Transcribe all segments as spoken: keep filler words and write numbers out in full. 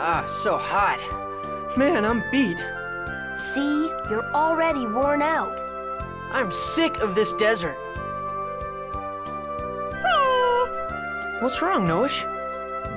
Ah, so hot. Man, I'm beat. See? You're already worn out. I'm sick of this desert. What's wrong, Noishe?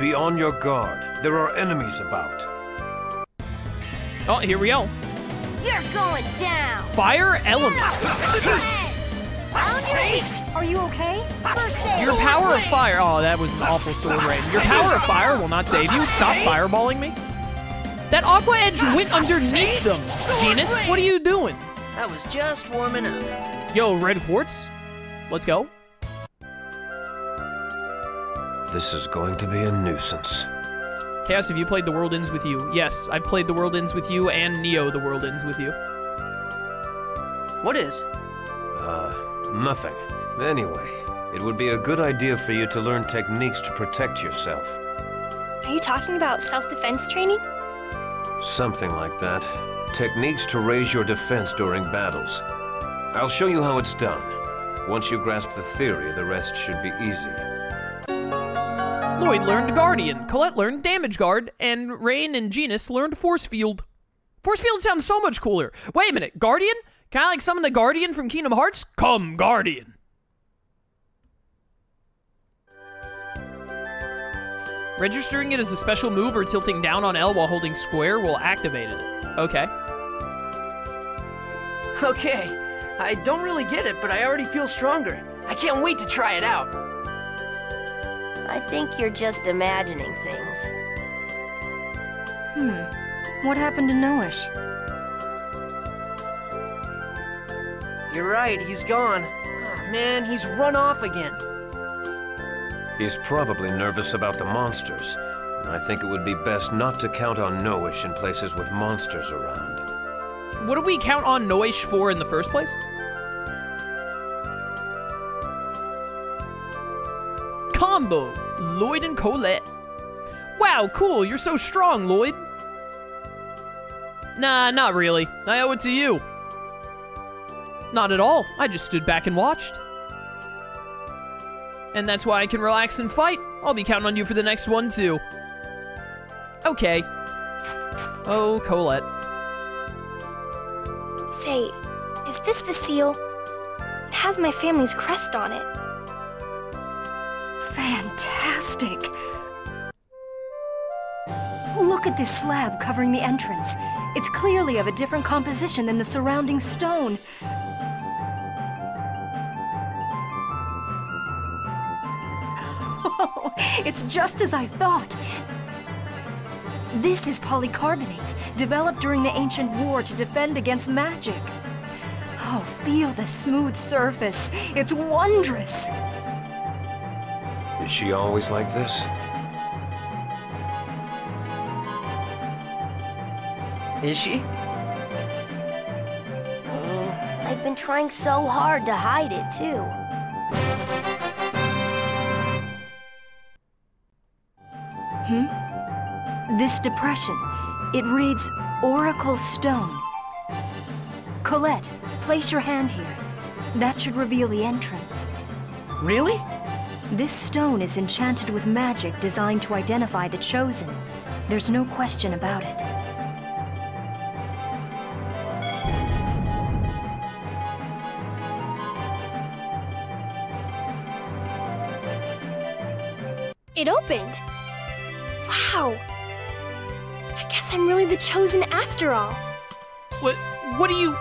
Be on your guard. There are enemies about. Oh, here we go. You're going down. Fire element. Are you okay? First aid. Your power of fire. Oh, that was an awful sword, Raine. Your power of fire will not save you. Stop fireballing me. That aqua edge went underneath them. Genis, what are you doing? I was just warming up. Yo, red quartz. Let's go. This is going to be a nuisance. Chaos, have you played The World Ends With You? Yes, I've played The World Ends With You and Neo: The World Ends With You. What is? Uh, nothing. Anyway, it would be a good idea for you to learn techniques to protect yourself. Are you talking about self-defense training? Something like that. Techniques to raise your defense during battles. I'll show you how it's done. Once you grasp the theory, the rest should be easy. Lloyd learned Guardian, Colette learned Damage Guard, and Raine and Genis learned Force Field. Force Field sounds so much cooler. Wait a minute, Guardian? Kinda like summon the Guardian from Kingdom Hearts? Come, Guardian. Registering it as a special move or tilting down on L while holding square will activate it. Okay. Okay, I don't really get it, but I already feel stronger. I can't wait to try it out. I think you're just imagining things. Hmm. What happened to Noishe? You're right, he's gone. Oh, man, he's run off again. He's probably nervous about the monsters. I think it would be best not to count on Noishe in places with monsters around. What do we count on Noishe for in the first place? Combo, Lloyd and Colette. Wow, cool, you're so strong, Lloyd. Nah, not really. I owe it to you. Not at all. I just stood back and watched. And that's why I can relax and fight. I'll be counting on you for the next one, too. Okay. Oh, Colette. Say, is this the seal? It has my family's crest on it. Fantastic! Look at this slab covering the entrance. It's clearly of a different composition than the surrounding stone. Oh, it's just as I thought. This is polycarbonate, developed during the ancient war to defend against magic. Oh, feel the smooth surface. It's wondrous. Is she always like this? Is she? Mm, I've been trying so hard to hide it, too. Hmm? This depression, it reads Oracle Stone. Colette, place your hand here. That should reveal the entrance. Really? This stone is enchanted with magic designed to identify the chosen. There's no question about it. It opened! Wow! I guess I'm really the chosen after all. What, what do you...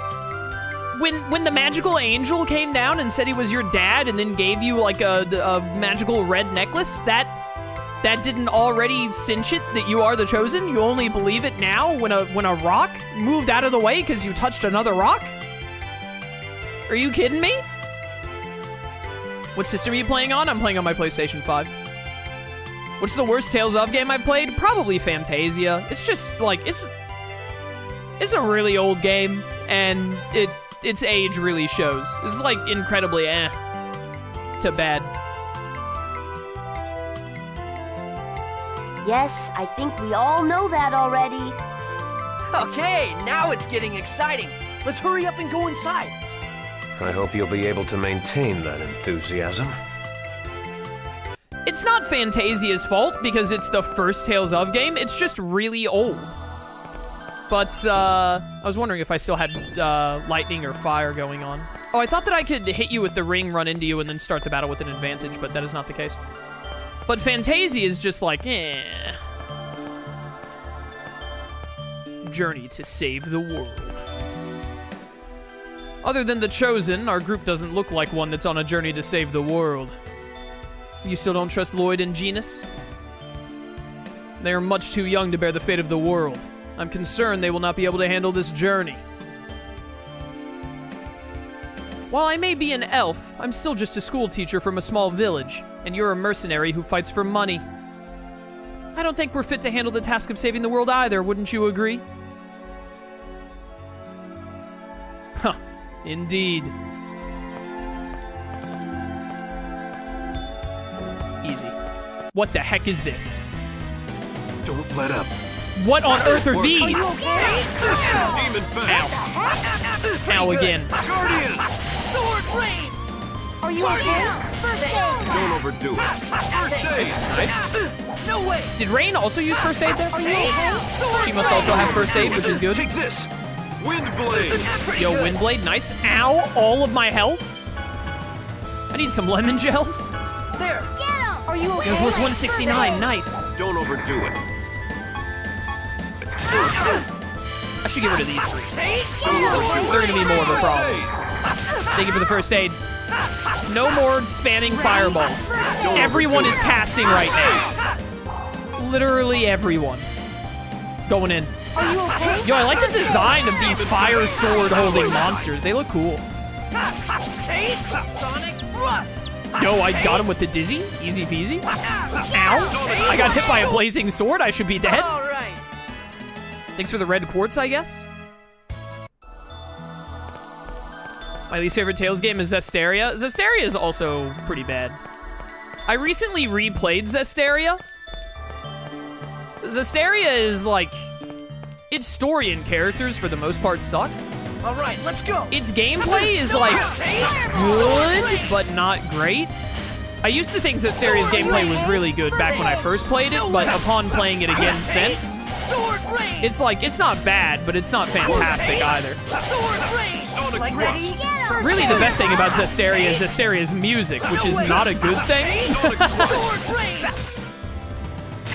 When when the magical angel came down and said he was your dad and then gave you like a, a magical red necklace, that that didn't already cinch it that you are the chosen? You only believe it now when a when a rock moved out of the way because you touched another rock? Are you kidding me? What system are you playing on? I'm playing on my PlayStation five. What's the worst Tales of game I've played? Probably Fantasia. It's just like it's it's a really old game and it. Its age really shows. It's like incredibly eh to bad. Yes, I think we all know that already. Okay, now it's getting exciting. Let's hurry up and go inside. I hope you'll be able to maintain that enthusiasm. It's not Fantasia's fault because it's the first Tales of game, it's just really old. But, uh, I was wondering if I still had, uh, lightning or fire going on. Oh, I thought that I could hit you with the ring, run into you, and then start the battle with an advantage, but that is not the case. But Fantasia is just like, eh. Journey to save the world. Other than the Chosen, our group doesn't look like one that's on a journey to save the world. You still don't trust Lloyd and Genis? They are much too young to bear the fate of the world. I'm concerned they will not be able to handle this journey. While I may be an elf, I'm still just a school teacher from a small village, and you're a mercenary who fights for money. I don't think we're fit to handle the task of saving the world either, wouldn't you agree? Huh, indeed. Easy. What the heck is this? Don't let up. What on earth are these? Are you okay? Demon Ow. Ow again. Guardian! Sword Raine! Are you okay? Don't overdo it. First aid! This is nice. No way! Did Raine also use first aid there? Are you okay? She must also have first aid, which is good. Take this! Windblade! Yo, Windblade, nice. Ow! All of my health? I need some lemon gels. There! Are you okay? It was worth one sixty-nine, nice. Don't overdo it. I should get rid of these freaks. They're gonna be more of a problem. Thank you for the first aid. No more spamming fireballs. Everyone is casting right now. Literally everyone. Going in. Are you okay? Yo, I like the design of these fire sword holding monsters. They look cool. Yo, I got him with the dizzy. Easy peasy. Ow. I got hit by a blazing sword. I should be dead. Thanks for the red quartz, I guess? My least favorite Tales game is Zestiria. Zestiria is also pretty bad. I recently replayed Zestiria. Zestiria is like... Its story and characters, for the most part, suck. All right, let's go. Its gameplay is like... good, but not great. I used to think Zestiria's gameplay was really good back when I first played it, but upon playing it again since... It's like, it's not bad, but it's not fantastic either. Really the best thing about Zestiria is Zestiria's music, which is not a good thing.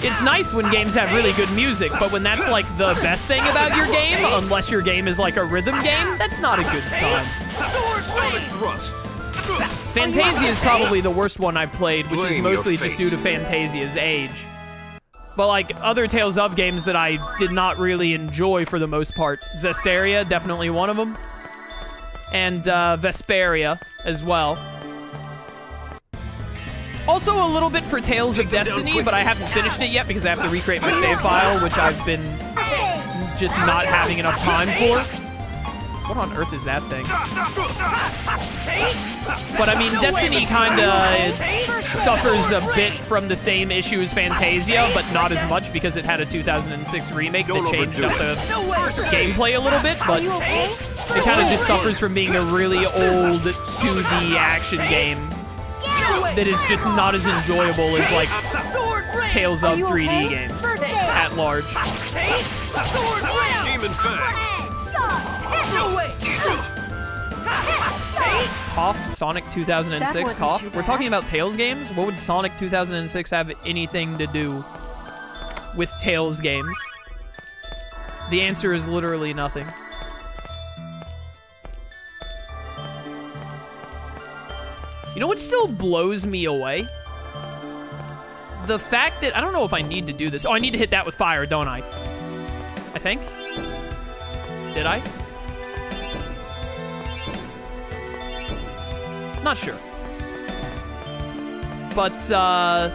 It's nice when games have really good music, but when that's like the best thing about your game, unless your game is like a rhythm game, that's not a good sign. Fantasia is probably the worst one I've played, which is mostly just due to Fantasia's age. But like other Tales of games that I did not really enjoy for the most part. Zestiria, definitely one of them. And uh, Vesperia as well. Also a little bit for Tales of Destiny, but I haven't finished it yet because I have to recreate my save file, which I've been just not having enough time for. What on earth is that thing? But I mean, Destiny kinda suffers a bit from the same issue as Fantasia, but not as much because it had a two thousand six remake that changed up the gameplay a little bit, but it kinda just suffers from being a really old two D action game that is just not as enjoyable as like Tales of three D games at large. Demon Fang. Cough, Sonic two thousand six, cough. We're talking about Tales games? What would Sonic two thousand six have anything to do with Tales games? The answer is literally nothing. You know what still blows me away? The fact that, I don't know if I need to do this. Oh, I need to hit that with fire, don't I? I think. Did I? Not sure. But, uh...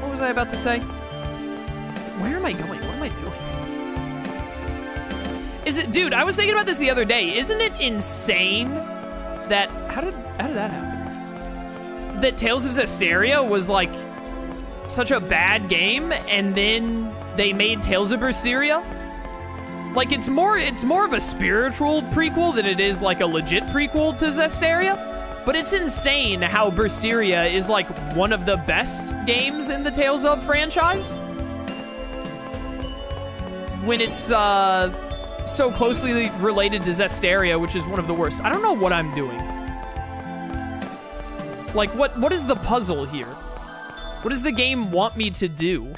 what was I about to say? Where am I going? What am I doing? Is it... Dude, I was thinking about this the other day. Isn't it insane that... How did, how did that happen? That Tales of Zestiria was, like, such a bad game, and then they made Tales of Berseria? Like, it's more it's more of a spiritual prequel than it is, like, a legit prequel to Zestiria. But it's insane how Berseria is like one of the best games in the Tales of franchise, when it's uh, so closely related to Zestiria, which is one of the worst. I don't know what I'm doing. Like, what? What is the puzzle here? What does the game want me to do?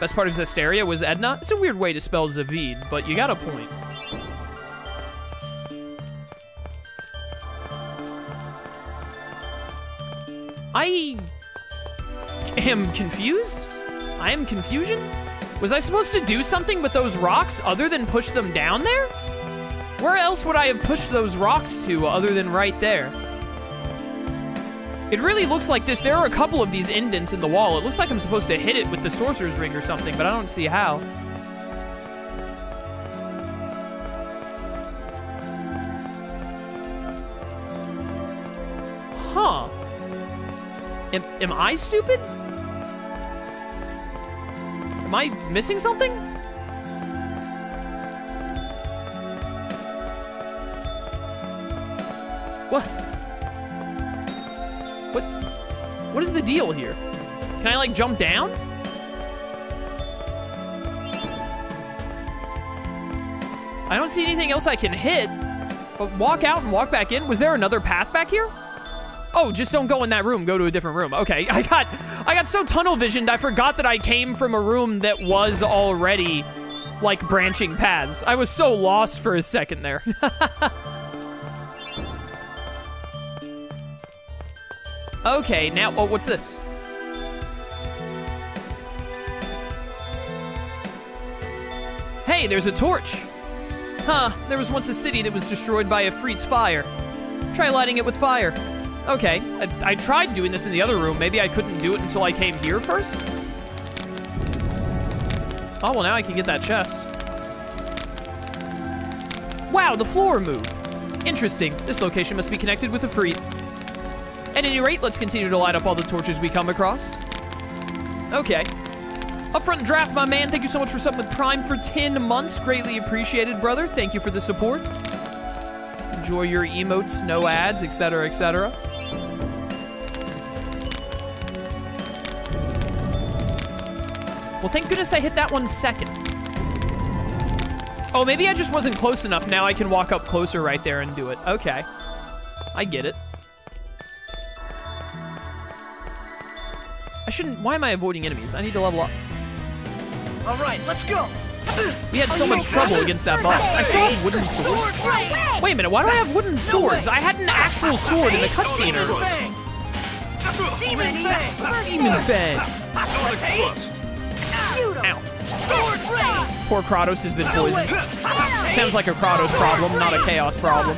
Best part of Zestiria was Edna. It's a weird way to spell Zavid, but you got a point. I am confused. I am confusion. Was I supposed to do something with those rocks other than push them down there? Where else would I have pushed those rocks to other than right there? It really looks like this. There are a couple of these indents in the wall. It looks like I'm supposed to hit it with the sorcerer's ring or something, but I don't see how. Huh. Am, am I stupid? Am I missing something? What? What? What is the deal here? Can I, like, jump down? I don't see anything else I can hit, but walk out and walk back in. Was there another path back here? Oh, just don't go in that room. Go to a different room. Okay, I got I got so tunnel visioned, I forgot that I came from a room that was already, like, branching paths. I was so lost for a second there. Okay, now... Oh, what's this? Hey, there's a torch. Huh, there was once a city that was destroyed by Efreet's fire. Try lighting it with fire. Okay, I, I tried doing this in the other room. Maybe I couldn't do it until I came here first? Oh, well, now I can get that chest. Wow, the floor moved. Interesting. This location must be connected with Efreet. At any rate, let's continue to light up all the torches we come across. Okay. Upfront draft, my man. Thank you so much for subbing with Prime for ten months. Greatly appreciated, brother. Thank you for the support. Enjoy your emotes, no ads, et cetera, et cetera. Well, thank goodness I hit that one second. Oh, maybe I just wasn't close enough. Now I can walk up closer right there and do it. Okay. I get it. I shouldn't... Why am I avoiding enemies? I need to level up. All right, let's go. We had so much trouble against that boss. I still have wooden swords. Wait a minute, why do I have wooden swords? I had an actual sword in the cutscene. Demon Fang! Demon Fang! Ow. Poor Kratos has been poisoned. Sounds like a Kratos problem, not a Chaos problem.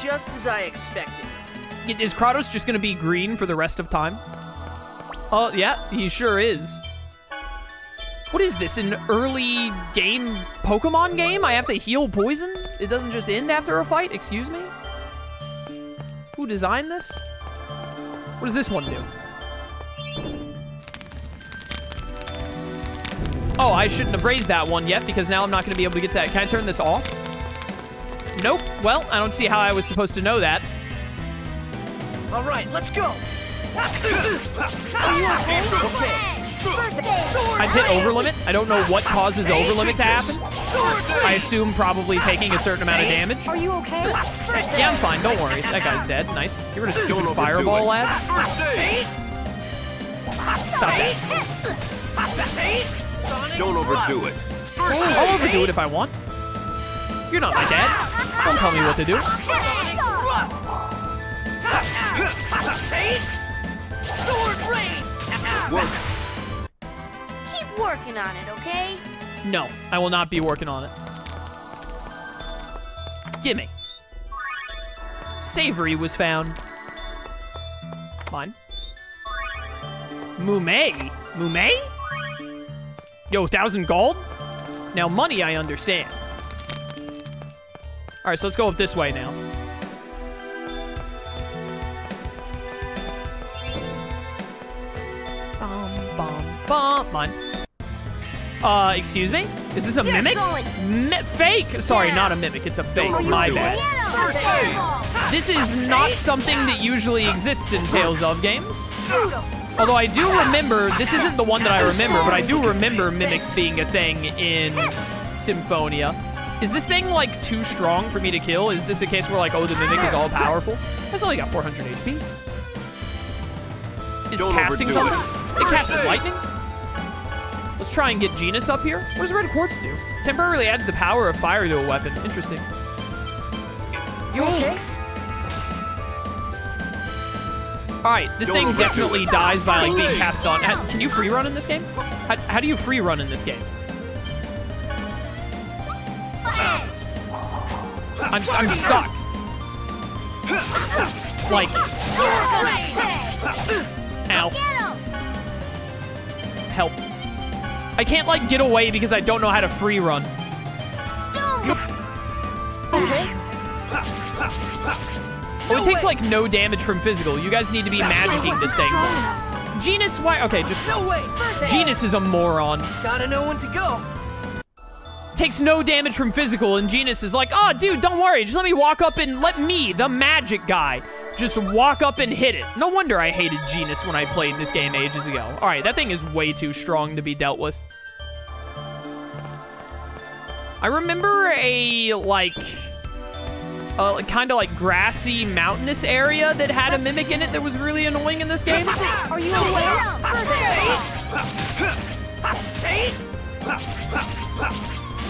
Just as I expected. Is Kratos just gonna be green for the rest of time? Oh, yeah, he sure is. What is this, an early game Pokemon game? I have to heal poison? It doesn't just end after a fight? Excuse me? Who designed this? What does this one do? Oh, I shouldn't have raised that one yet because now I'm not going to be able to get to that. Can I turn this off? Nope. Well, I don't see how I was supposed to know that. All right, let's go. Okay. I've hit over limit. I don't know what causes over limit to happen. I assume probably taking a certain amount of damage. Are you okay? Yeah, I'm fine. Don't worry. That guy's dead. Nice. Get rid of stupid fireball, lad. Stop that. Don't overdo it. I'll overdo it if I want. You're not my dad. Don't tell me what to do. Sword rain. Working on it, okay? No, I will not be working on it. Gimme. Savory was found. Mine. Mume? Mume? Yo, thousand gold? Now, money, I understand. Alright, so let's go up this way now. Bomb, bomb, bomb. Mine. Uh, excuse me? Is this a You're mimic? Mi fake! Sorry, yeah. not a mimic. It's a fake. My bad. This is not something that usually exists in Tales of games. Although I do remember, this isn't the one that I remember, but I do remember mimics being a thing in Symphonia. Is this thing, like, too strong for me to kill? Is this a case where, like, oh, the mimic is all-powerful? That's only got four hundred H P. Is Don't casting something? It, it casts lightning? Let's try and get Genis up here. What does Red Quartz do? Temporarily adds the power of fire to a weapon. Interesting. You okay? Alright, this Don't thing definitely dies by, like, being cast on. How, can you free run in this game? How, how do you free run in this game? I'm, I'm stuck. Like, ow. Help. I can't, like, get away because I don't know how to free run. Oh, it takes, like, no damage from physical. You guys need to be magicking this thing. Genis, why? Okay, just no way. Genis is a moron. Gotta know when to go. Takes no damage from physical, and Genis is like, oh, dude, don't worry. Just let me walk up and let me, the magic guy, just walk up and hit it. No wonder I hated Genis when I played this game ages ago. All right, that thing is way too strong to be dealt with. I remember a, like, a kind of, like, grassy, mountainous area that had a mimic in it that was really annoying in this game. Are you aware?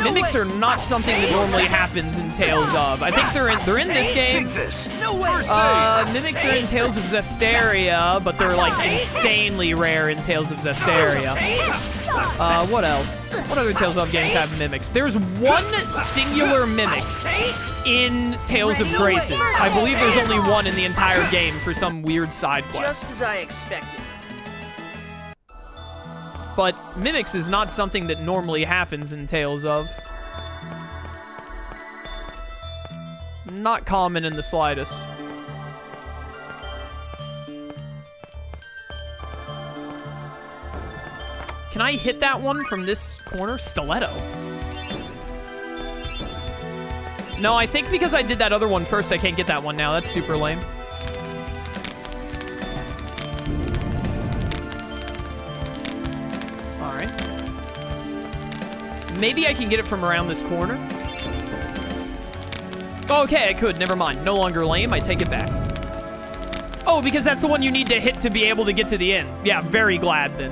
Mimics are not something that normally happens in Tales of. I think they're in they're in this game. Uh, mimics are in Tales of Zestiria, but they're like insanely rare in Tales of Zestiria. Uh, what else? What other Tales of games have mimics? There's one singular mimic in Tales of Graces. I believe there's only one in the entire game for some weird side quest. Just as I expected. But mimics is not something that normally happens in Tales of. Not common in the slightest. Can I hit that one from this corner? Stiletto. No, I think because I did that other one first, I can't get that one now. That's super lame. Maybe I can get it from around this corner. Okay, I could. Never mind. No longer lame. I take it back. Oh, because that's the one you need to hit to be able to get to the end. Yeah, very glad then.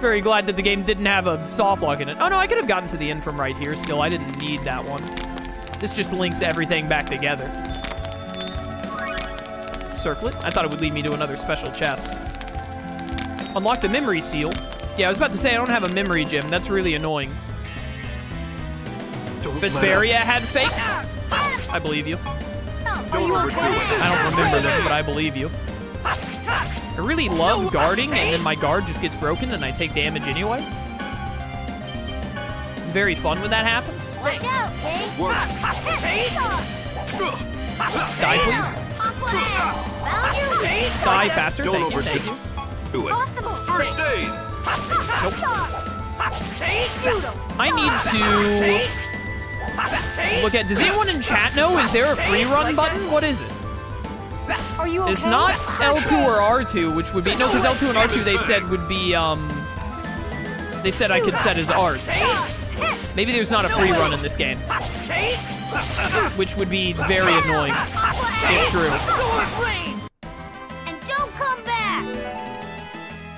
Very glad that the game didn't have a saw block in it. Oh, no, I could have gotten to the end from right here still. I didn't need that one. This just links everything back together. Circlet. I thought it would lead me to another special chest. Unlock the memory seal. Yeah, I was about to say, I don't have a memory gem. That's really annoying. Vesperia had fakes? I believe you. Don't overdo it. I don't remember them, but I believe you. I really love guarding, and then my guard just gets broken, and I take damage anyway. It's very fun when that happens. Die, please. Die faster. Thank you, thank you. Do it. First aid. Nope. I need to look at. Does anyone in chat know? Is there a free run button? What is it? Are you okay? It's not L two or R two, which would be no, because L two and R two they said would be um. They said I could set as arts. Maybe there's not a free run in this game, which would be very annoying if true.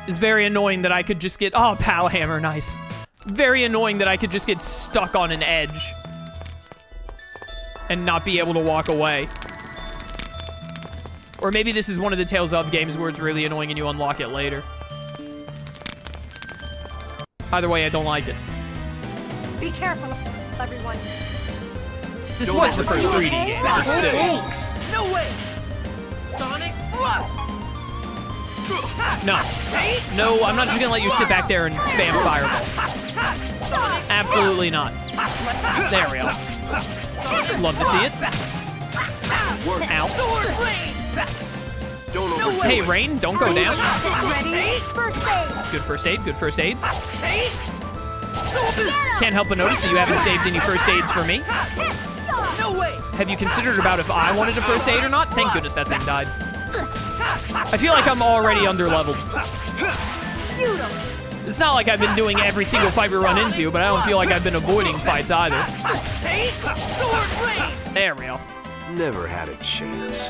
It's very annoying that I could just get... Oh, Pow Hammer, nice. Very annoying that I could just get stuck on an edge and not be able to walk away. Or maybe this is one of the Tales of games where it's really annoying and you unlock it later. Either way, I don't like it. Be careful, everyone. This don't was the first three D okay? game. But still. No way! Sonic Blast! No. No, I'm not just gonna let you sit back there and spam fireball. Absolutely not. There we go. Love to see it. Ow. Don't no overdo hey, it. Raine, don't go down. Ready? First aid. Good first aid. Good first aids. Can't help but notice that you haven't saved any first aids for me. No way. Have you considered about if I wanted a first aid or not? Thank goodness that thing died. I feel like I'm already underleveled. It's not like I've been doing every single fight we run into, but I don't feel like I've been avoiding fights either. There we go. Never had a chance.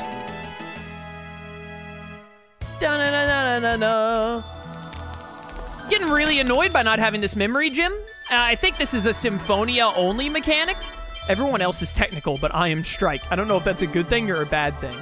Da na na na na na. Getting really annoyed by not having this memory gym. Uh, I think this is a Symphonia only mechanic. Everyone else is technical, but I am Strike. I don't know if that's a good thing or a bad thing.